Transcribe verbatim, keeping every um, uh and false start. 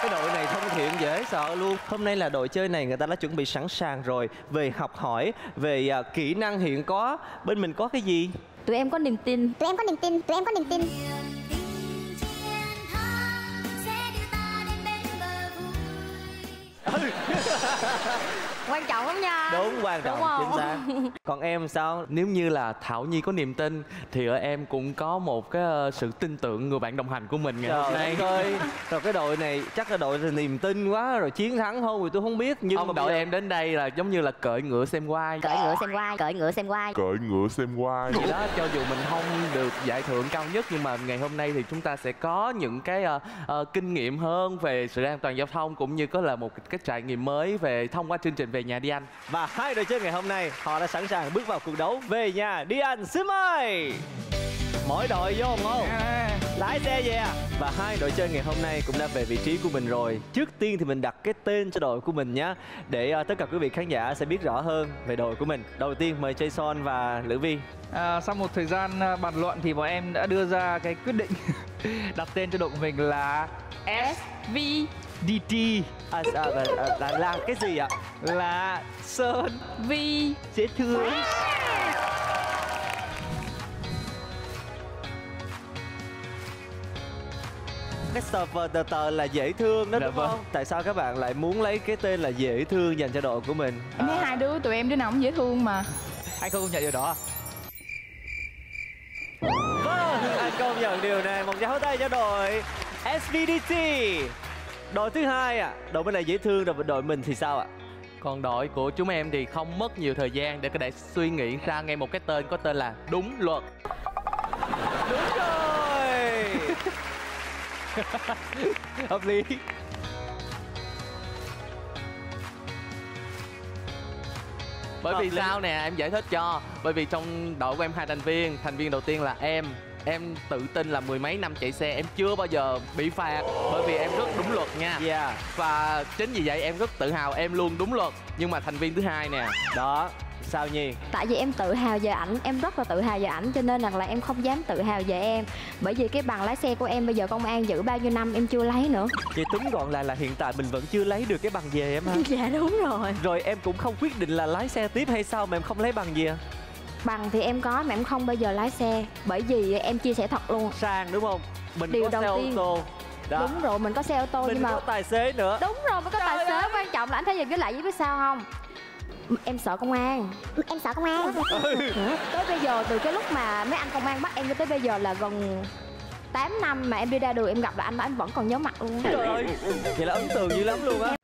Cái đội này thân thiện dễ sợ luôn. Hôm nay là đội chơi này người ta đã chuẩn bị sẵn sàng rồi. Về học hỏi, về uh, kỹ năng hiện có. Bên mình có cái gì? Tụi em có niềm tin. Tụi em có niềm tin. Tụi em có niềm tin. Quan trọng lắm nha. Đúng, quan trọng, đúng chính xác. Còn em sao? Nếu như là Thảo Nhi có niềm tin thì ở em cũng có một cái sự tin tưởng người bạn đồng hành của mình ngày hôm nay. Rồi cái đội này chắc là đội là niềm tin quá rồi, chiến thắng thôi thì tôi không biết, nhưng ông mà đội giờ... em đến đây là giống như là cởi ngựa xem quai. Cởi ngựa xem quai, cởi ngựa xem quai. Cởi ngựa xem quai. Vậy đó, cho dù mình không được giải thưởng cao nhất nhưng mà ngày hôm nay thì chúng ta sẽ có những cái uh, uh, kinh nghiệm hơn về sự an toàn giao thông, cũng như có là một cái trải nghiệm mới về thông qua chương trình Về Nhà Đi Anh. Và hai đội chơi ngày hôm nay họ đã sẵn sàng bước vào cuộc đấu Về Nhà Đi Anh. Xin mời mỗi đội vô một lái xe về. Và hai đội chơi ngày hôm nay cũng đã về vị trí của mình rồi. Trước tiên thì mình đặt cái tên cho đội của mình nhé, để tất cả quý vị khán giả sẽ biết rõ hơn về đội của mình. Đầu tiên mời Jason và Lữ Vi. À, sau một thời gian bàn luận thì bọn em đã đưa ra cái quyết định đặt tên cho đội của mình là S V đê tê. À, à, à, à, là, là cái gì ạ? Là Sơn Vi dễ thương. Cái server tờ tờ là dễ thương đó, đúng không? Vâng. Tại sao các bạn lại muốn lấy cái tên là dễ thương dành cho đội của mình? Em à. Hai đứa tụi em đứa nào cũng dễ thương mà. Ai không nhận điều đó? Vâng, ai công nhận điều này? Một tràng pháo tay cho đội S V D T. Đội thứ hai ạ, à. Đội bên này dễ thương, đội đội mình thì sao ạ? À? Còn đội của chúng em thì không mất nhiều thời gian để có thể suy nghĩ ra ngay một cái tên có tên là Đúng Luật. Đúng rồi. Hợp lý. Bởi Hợp vì lý. Sao nè, em giải thích cho. Bởi vì trong đội của em hai thành viên, thành viên đầu tiên là em. Em tự tin là mười mấy năm chạy xe em chưa bao giờ bị phạt, bởi vì em rất đúng luật nha. Yeah. Và chính vì vậy em rất tự hào, em luôn đúng luật. Nhưng mà thành viên thứ hai nè, đó, sao Nhi? Tại vì em tự hào về ảnh, em rất là tự hào về ảnh, cho nên rằng là em không dám tự hào về em. Bởi vì cái bằng lái xe của em bây giờ công an giữ bao nhiêu năm em chưa lấy nữa. Vậy tính gọn lại là hiện tại mình vẫn chưa lấy được cái bằng về em ha? Dạ đúng rồi. Rồi em cũng không quyết định là lái xe tiếp hay sao mà em không lấy bằng gì à? Bằng thì em có mà em không bao giờ lái xe. Bởi vì em chia sẻ thật luôn. Sang đúng không? Mình Điều có xe tiên. Ô tô đó. Đúng rồi, mình có xe ô tô mình nhưng mà... Mình có tài xế nữa. Đúng rồi, mình có Trời tài ơi. Xế. Quan trọng là anh thấy gì với lại với biết sao không? Em sợ công an. Em sợ công an. Tới bây giờ, từ cái lúc mà mấy anh công an bắt em cho tới bây giờ là gần tám năm mà em đi ra đường em gặp là anh mà em vẫn còn nhớ mặt luôn. Trời ơi, vậy là ấn tượng dữ lắm luôn á.